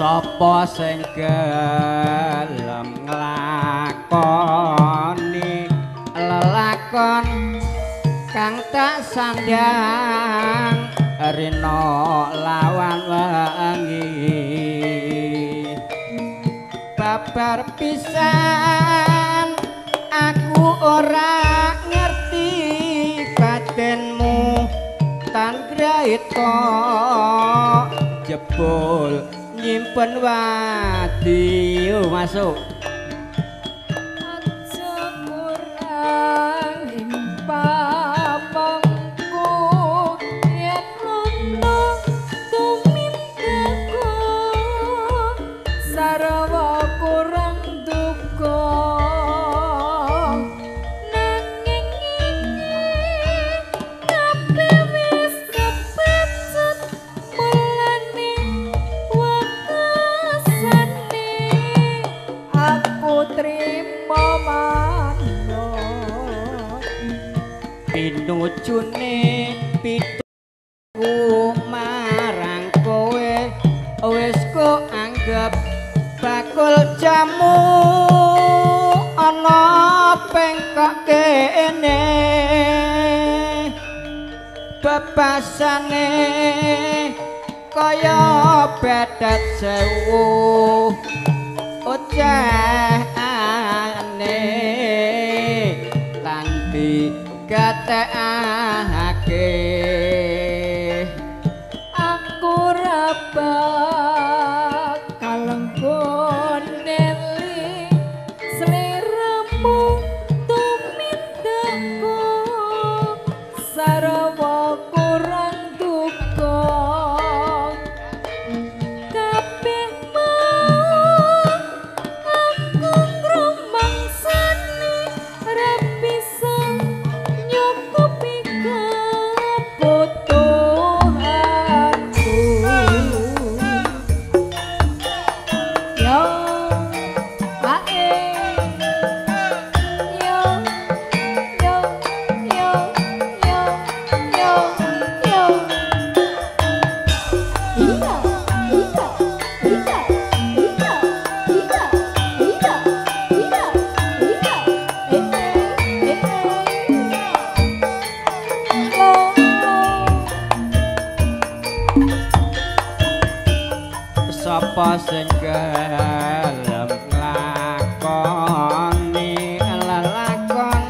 Sopo sing gelem nglakoni lelakon kang tak sandang rina lawan wengi babar pisan aku ora ngerti batinmu tan graita jebul nyimpen wati masuk aja kurang pamongku yen rono tumindaku sarawa kurang duka nanging iki nucune pituku marang kowe wis kok anggap bakul jamu ana pengkok kene bebasane kaya badat sewu ocehane lanti gatekake aku rabak kalenggon neli sliramu tumindakku sarawa kurang duka kabeh mau aku ngrumangsani repisa sapa sing gelem nglakoni lelakon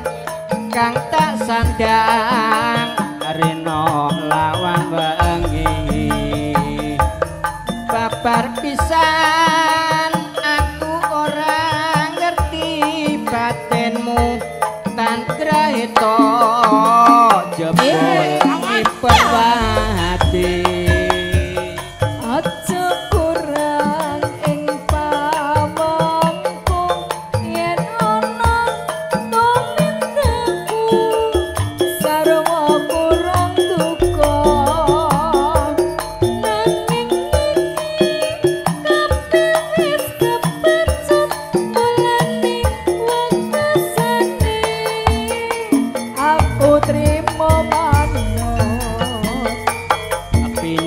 kang tak sandang rina lawan wengi babar pisan aku ora ngerti batinmu tan kraita jebul ipet ati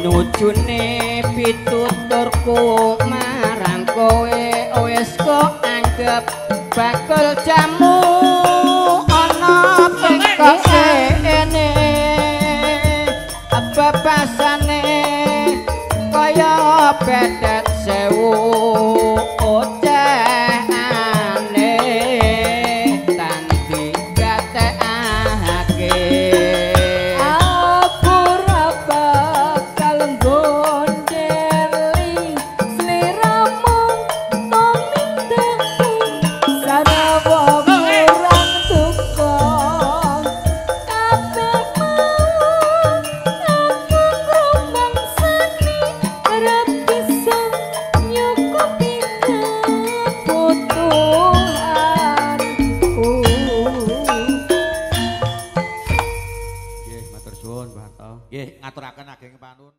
nucune pituturku marang kowe wis kok anggap bakul jamu ana pengkok ene bebasane kaya badat sewu ocehane tan digatekake nggih ngaturaken ageng panun.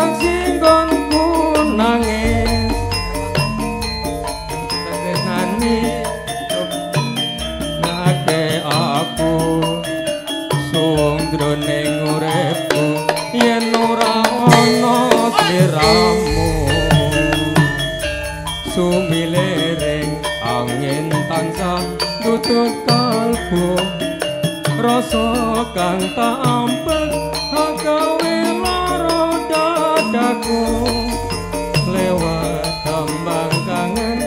kang singgonku nangis tegenani nake aku suwung droning uripku yen ora ana sliramu sumilering angin tansah nutut kalbu rasa kang tak ampek agawe lara dadaku lewat tembang kangen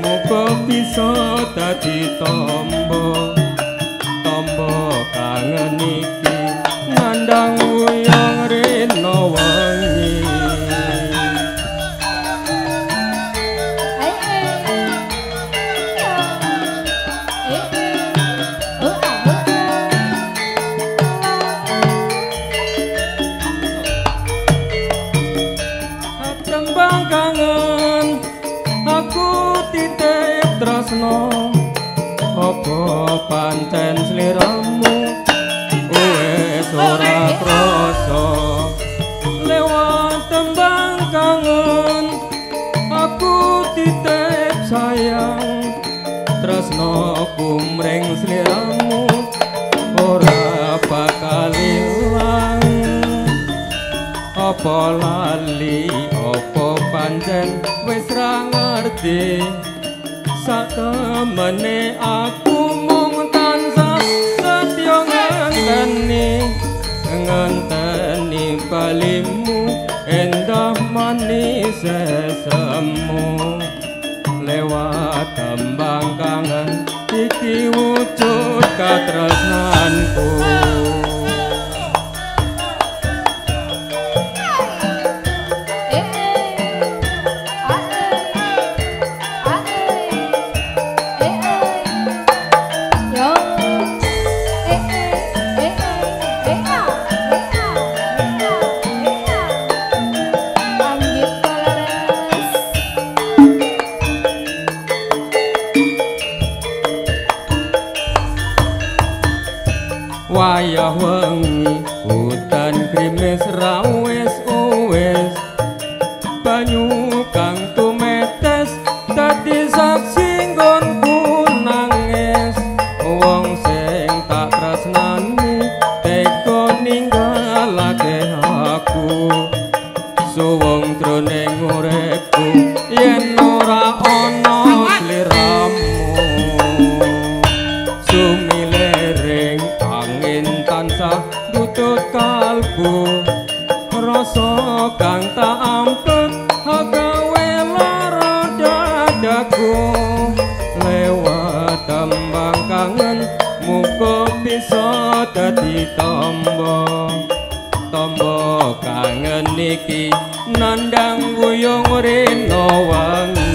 muga bisa dadi tombo tombo kangen iki nandang uyang rena wengi pancen sliramu wes ora krasa lewat tembang kangen aku titip sayang tresno kumring sliramu ora bakal ilang apa lali apa pancen wis ra ngerti satemene aku mung tansah setya ngenteni ngenteni balimu endah manis sesemu lewat tembang kangen iki wujud katresnanku wayah wengi hutan krimis rawes uwes banyu kang tumetes dadi saksi nggonku nangis wong sing tak tresnani teko ninggalake aku suwung droning uripku yen ora ana sliramu tutut kalbu rasa kang tak ampek gawe lara dadaku lewat tembang kangen muga bisa dadi tombo tombo kangen iki nandang wuyung rena wengi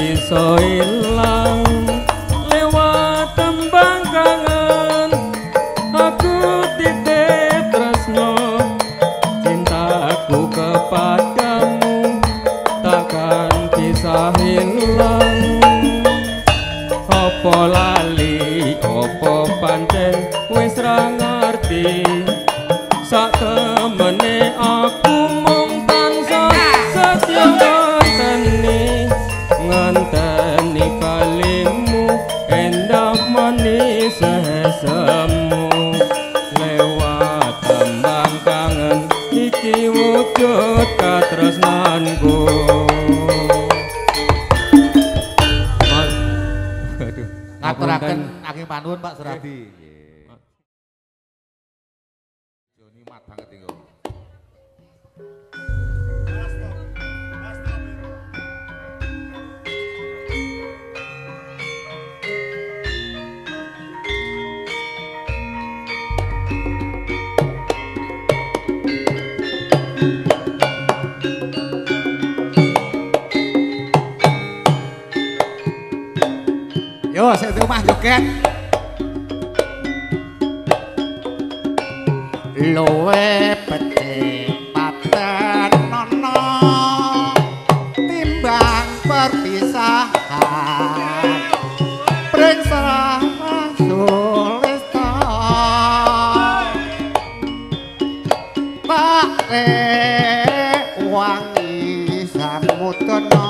bisa ilang lewat tembang kangen aku titip tresno cintaku kepadamu takkan bisa hilang opo lali opo pancen wis ra ngerti satemene aku mung tansah setya ngenteni kalimu endah manis sesemu lewat tembang kangen iki wujud katresnanku ngaturaken akeh panuwun Pak Suradi Joni mat banget iki Monggo sik omah joget. Luwe becik paten nono timbang perpisahan prengsara sulesta Pak Wangi Samudana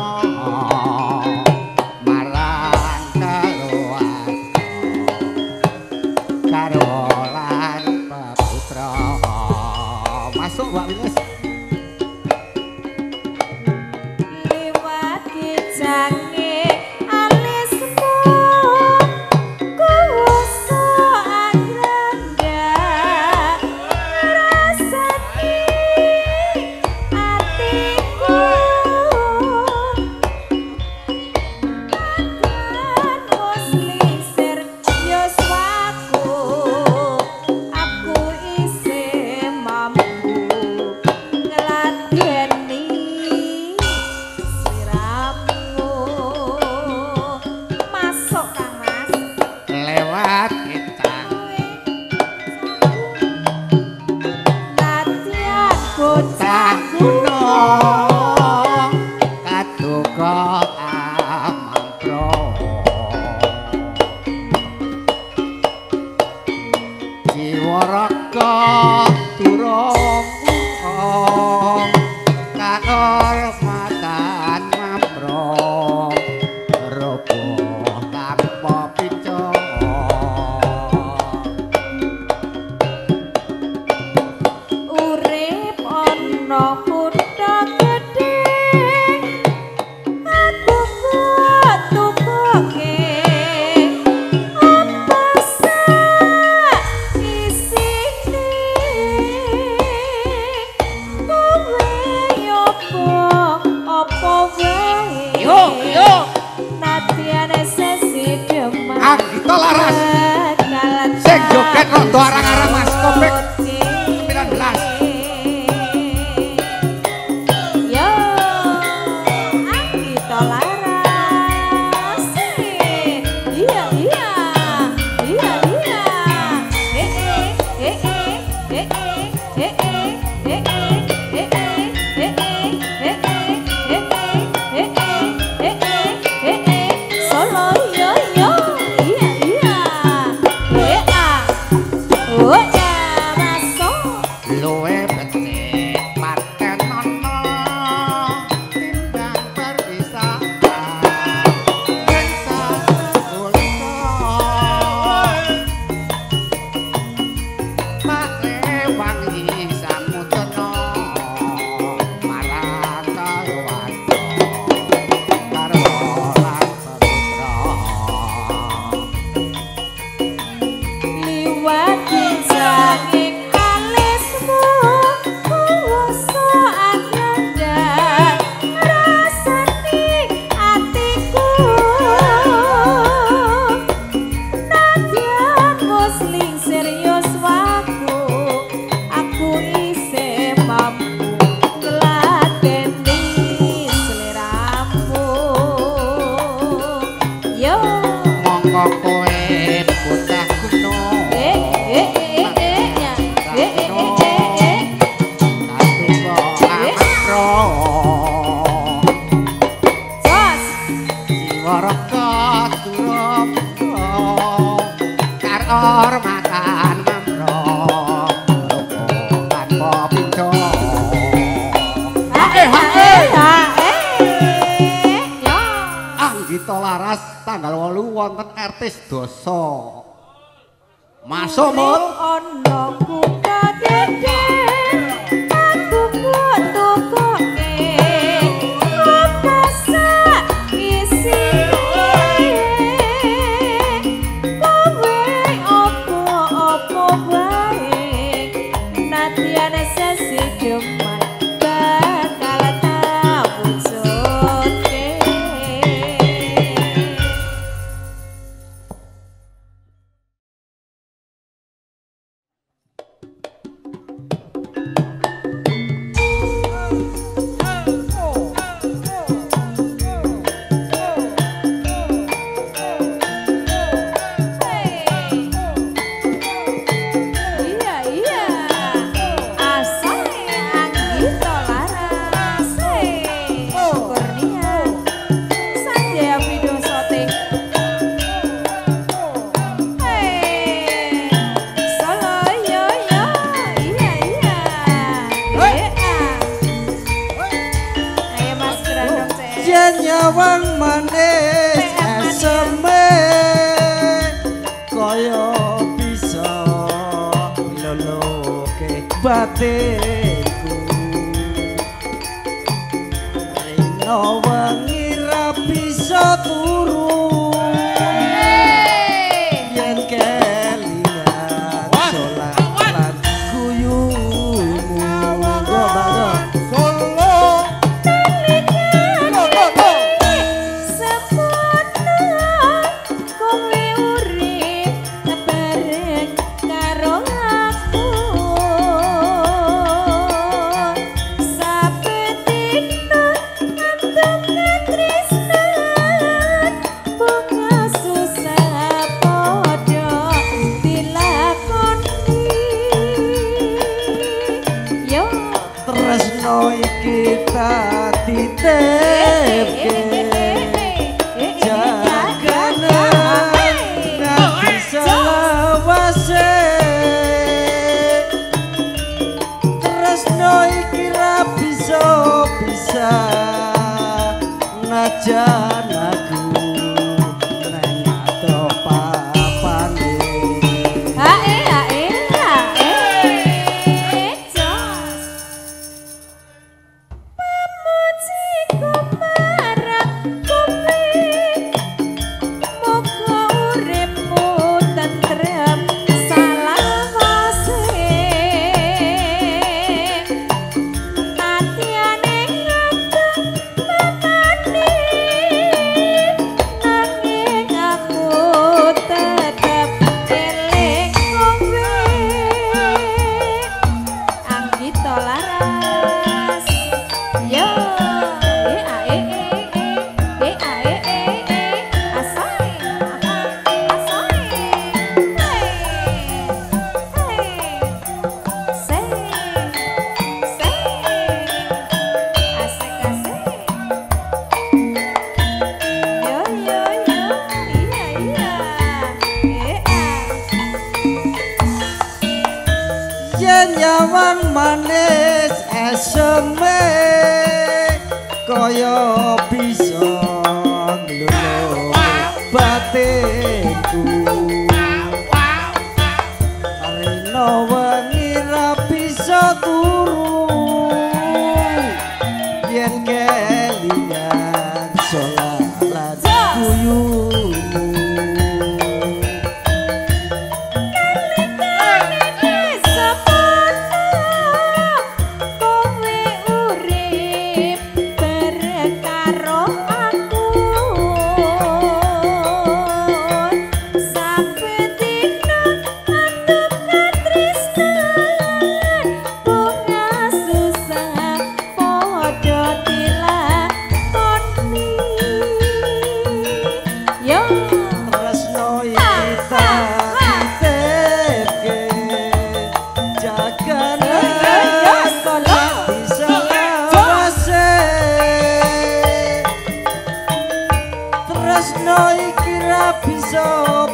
marang kaluan karolan peputra masuk Mbak Winus liwat kijang Wang manis eseme kaya bisa loloke batinku rino wengi ra bisa turu yen kelingan solat lan guyumu gobago kita titipke jagana nabi selawase tresno iki ra bisa najan aku nang ado papane Wang manis eseme kaya bisa ngluluh batinku rino wengi ra bisa turu yen kelingan solat lan guyumu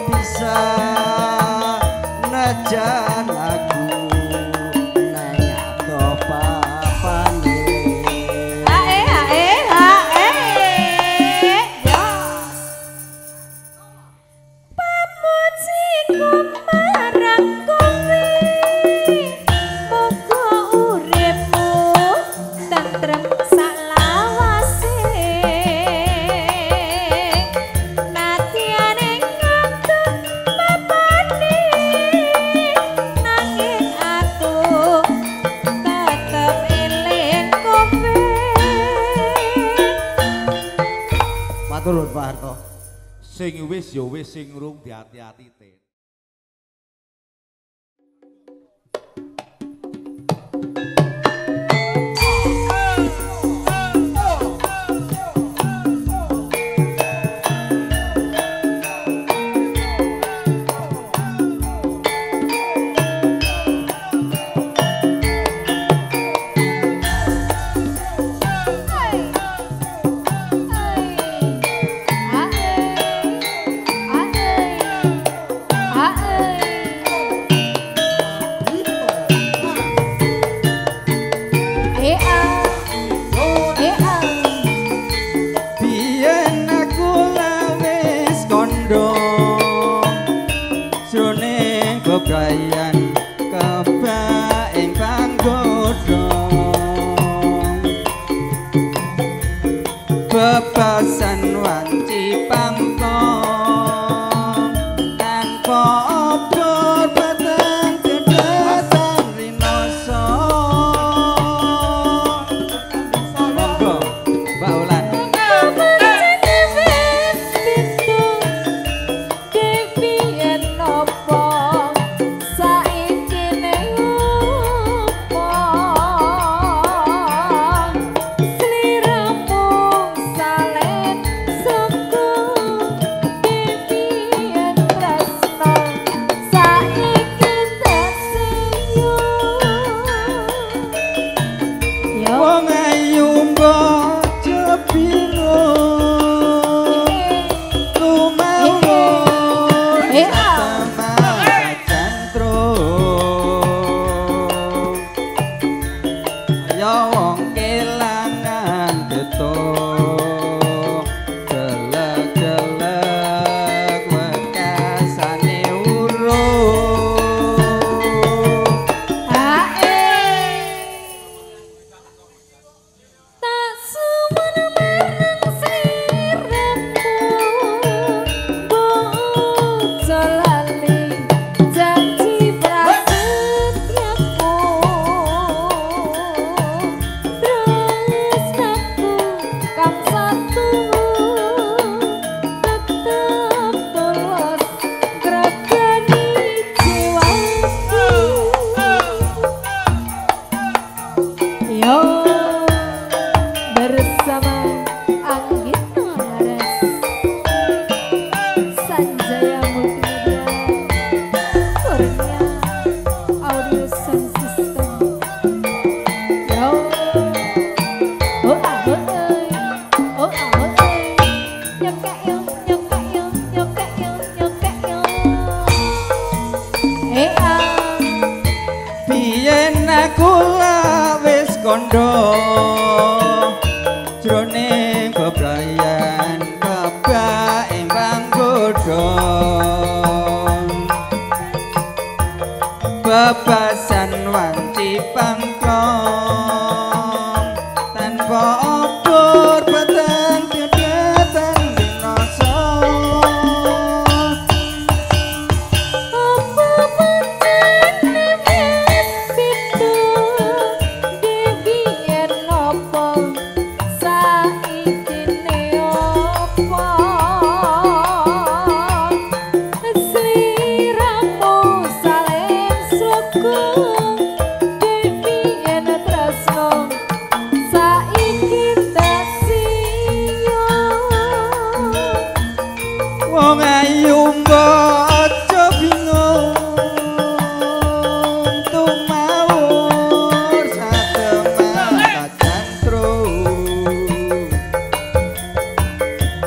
bisa najan aku nanya topapane hae yo pamujiku marang kowe muga uripmu tentrem salawase Tulun Pak Harto. Sing wis ya wis, sing rung diati-ati te. janji pangkon tanpa obor batang dedesan rinoso. Monggo Mbak Ulan. Jroning bebrayan kebak embang godho bebasan wanci pangkon tanpa obor batang dedesan rinoso.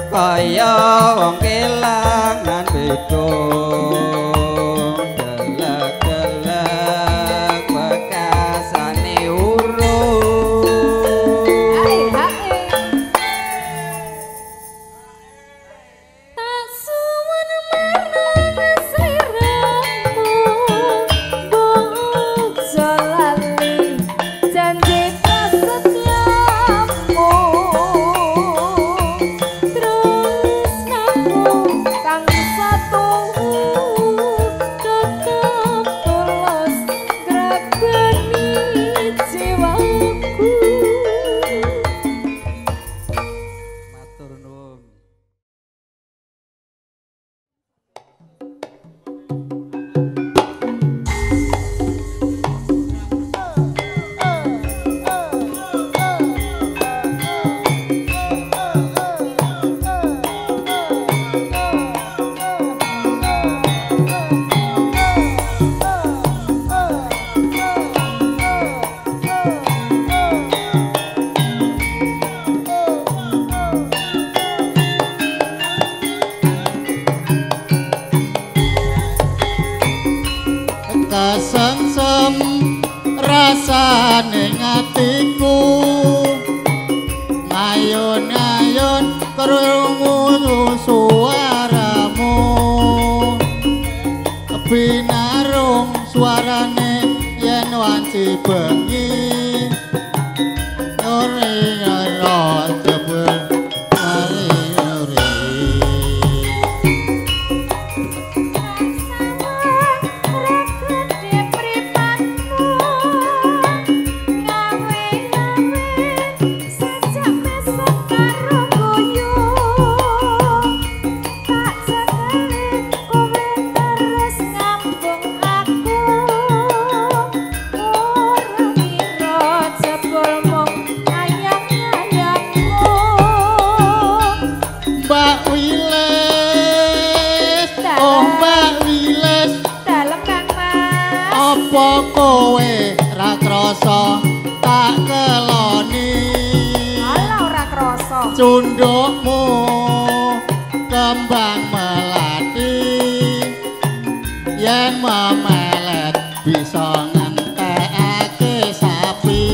Kaya wong kelangan beda delek-delek bekasane urung. Tak suwun marang sliramu bojo lali janji kesetiamu. Kesengsem rasane atiku ngayon-ngayon krungu suaramu binarung suarane yen wanci bengi nuri nuri jebul nuri nuri. Mbak Wiles, oh Mbak Wiles, dalem Kang Mas. Apa kowe ra krasa tak keloni? Ala ora krasa cundukmu kembang melati yen memelet bisa ngentekake sapi.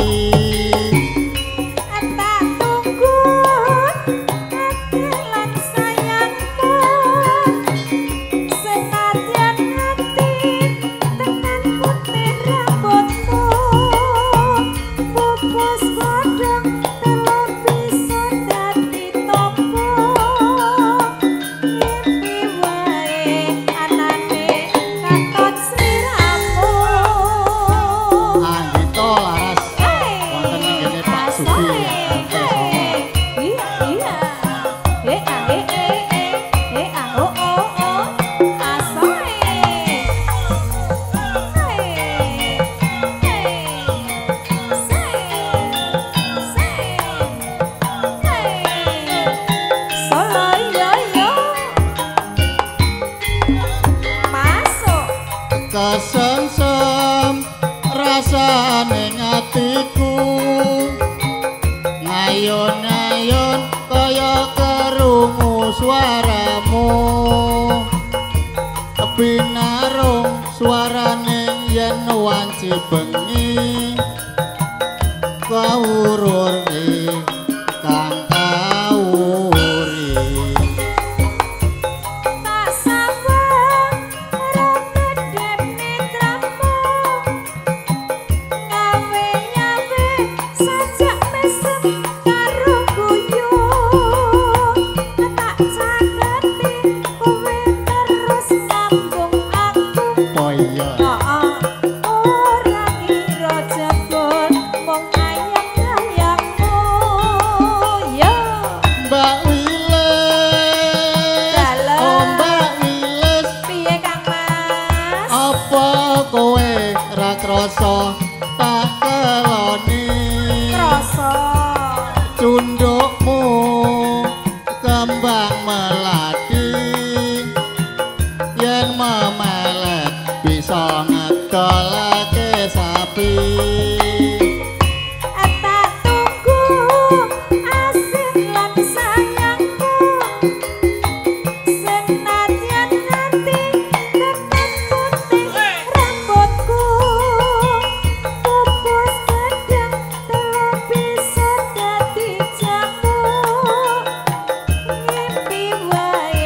Tak tunggu ketelan sayangku senadyan hati tekan putih rambutmu pupus godong telur bisa dati topo mimpi wae anane katot siramu. Itu laras wonten ngene Pak Sugi. Kesengsem rasane atiku ngayon-ngayon kaya kerungu suaramu binarung suarane yen wanci bengi kawururi kang tak keloni krasa cundukmu kembang melati yen memelet bisa ngegolake sapi. Tak tunggu asih lan sayangku senadyan hati tekan putih rambutku. Bye.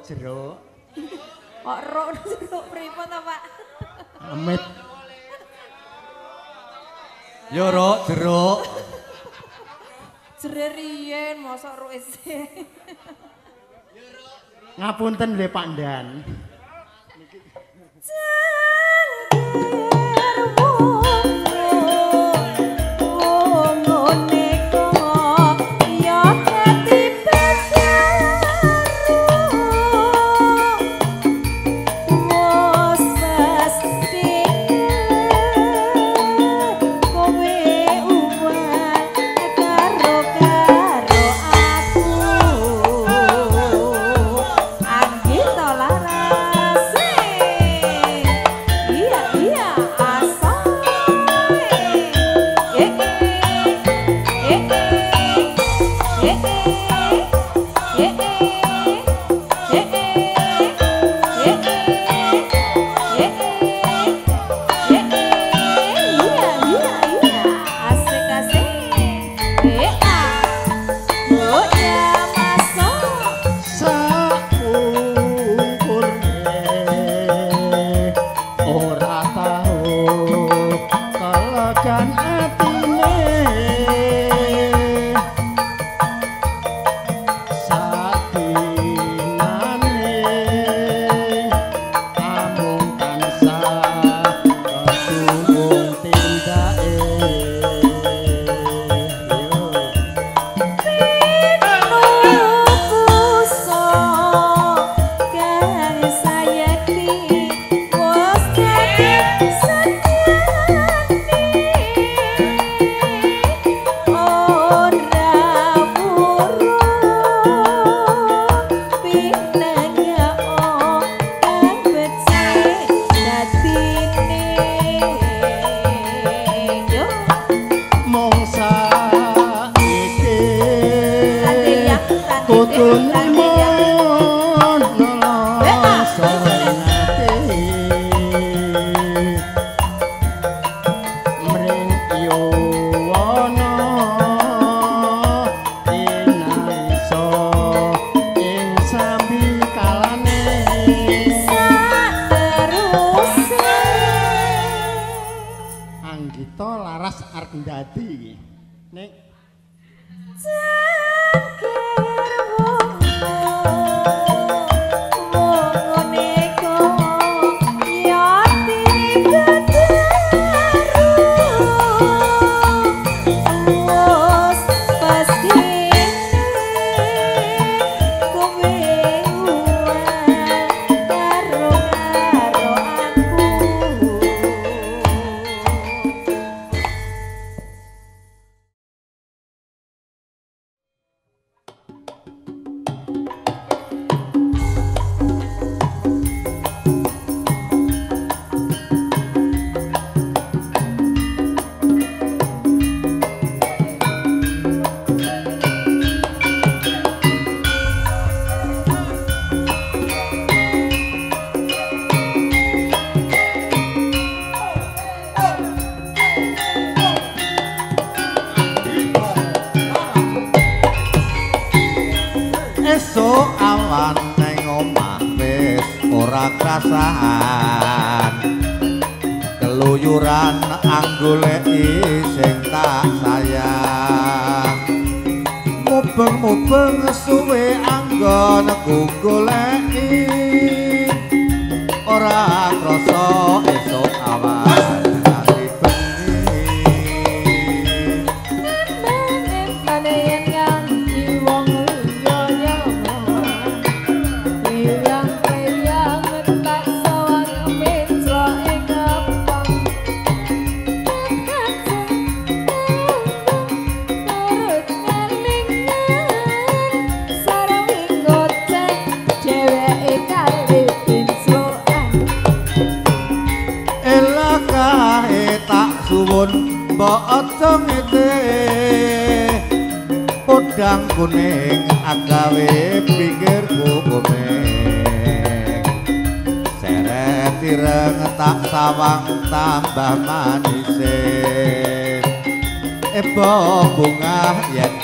rok jeruk. Kok rok jeruk pripun ta, Pak? Amit. Yo rok jeruk. Jere riyen mosok rok isih. Ngapunten nggih Pak Ndan.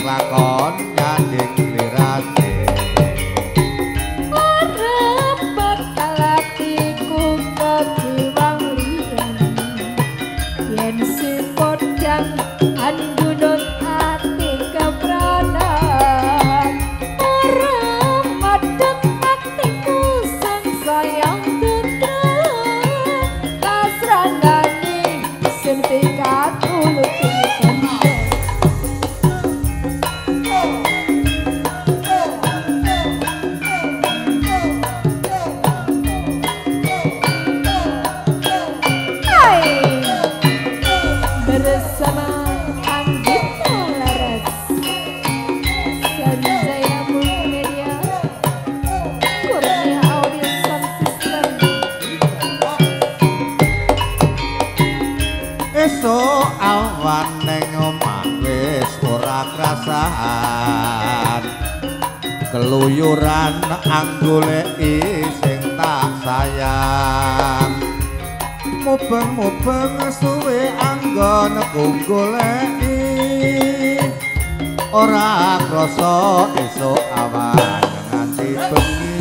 Lakon nyanding lirate. keluyuran anggoleki sing tak sayang. Mubeng-mubeng suwe anggon goleki ora krasa esuk awan nganti bengi.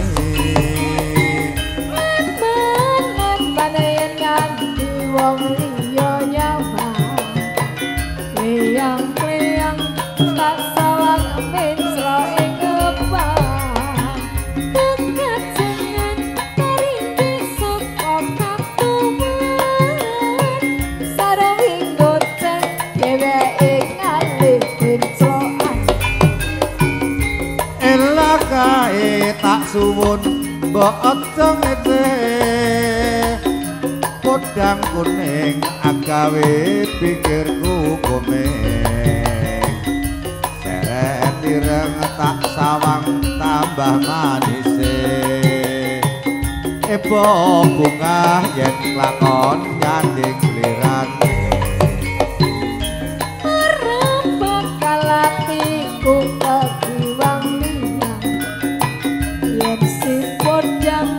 Mubeng panen nganti wong liya nyawa liyang-liyang tak sawang mensro ing kebak kekajengan dari besok otak tuan sarang inggotan dewek ngalih bencoan elakae tak suwun mbok aja podang kuning agawe pikirku komeng seret ireng tak sawang tambah manise epo bunga yen lakon nyandi klirane arep bakal atiku kegiwang minang yen si podang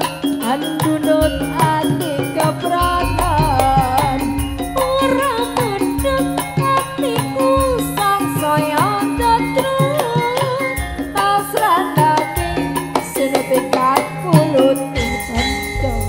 andunut ati kepranan ora mendeng atiku sangsaya tetret pasrah ati sinepekat kulut entong.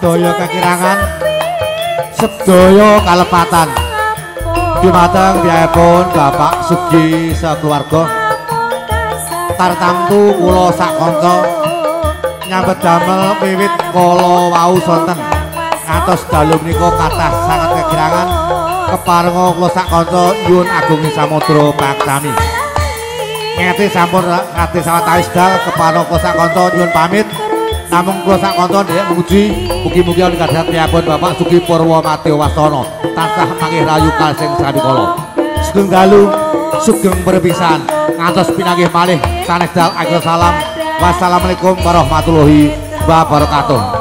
Sedaya kakirangan, sedaya kalepatan. Dumateng piyambakipun Bapak Sugih sakeluarga. Tartamtu kula sakanca nyambet damel wiwit kala wau sonten. Ngantos dalu menika kathah sanget kakirangan keparenga kula sakanca nyuwun agungi samudra paksami. Ngeti sampun kate sawetawis dal keparenga kula sakanca nyuwun pamit. Namung kula sakonton dhek muji mugi-mugi wonten kadhatipun Bapak Sugih Purwamati Wasana tansah manggih rayu kalsing samikala. Sugeng dalu, sugeng perpisahan. Ngantos pinanggih malih sanesdal akhir salam. Wassalamualaikum warahmatullahi wabarakatuh.